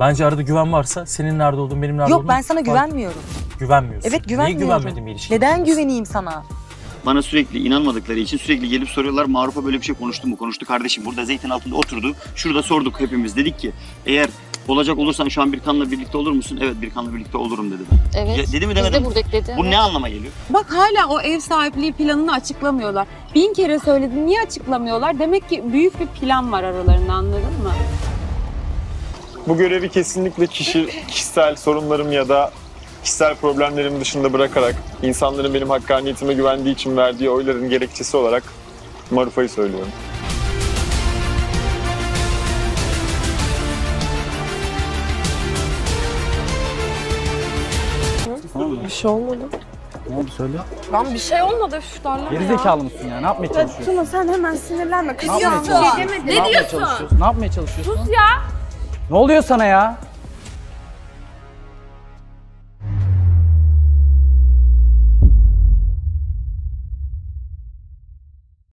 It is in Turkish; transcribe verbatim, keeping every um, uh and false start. Bence arada güven varsa senin nerede olduğun, benim nerede olduğum... Yok olduğun, ben sana güvenmiyorum. Güvenmiyorsun. Evet güvenmiyorum. Niye güvenmedim ilişkine? Neden güveneyim sana? Bana sürekli inanmadıkları için sürekli gelip soruyorlar, Maruf'a böyle bir şey konuştu mu? Konuştu kardeşim, burada zeytin altında oturdu. Şurada sorduk hepimiz, dedik ki eğer olacak olursan şu an Birkan'la birlikte olur musun? Evet, Birkan'la birlikte olurum dedi ben. Evet. Ya, dedi mi demedi mi? Dedi, bu evet. Ne anlama geliyor? Bak hala o ev sahipliği planını açıklamıyorlar. Bin kere söyledim, niye açıklamıyorlar? Demek ki büyük bir plan var aralarında, anladın mı? Bu görevi kesinlikle kişi, kişisel sorunlarım ya da kişisel problemlerim dışında bırakarak insanların benim hakkaniyetime güvendiği için verdiği oyların gerekçesi olarak Marufa'yı söylüyorum. Bir şey olmadı. Ne oldu söyle? Ben bir şey olmadı şu darlama ya. Gerizekalı mısın ya? Ne yapmaya çalışıyorsun? Tuna sen hemen sinirlenme. Kız ya. Ne diyorsun? Ne yapmaya çalışıyorsun? Sus ya. Ne oluyor sana ya?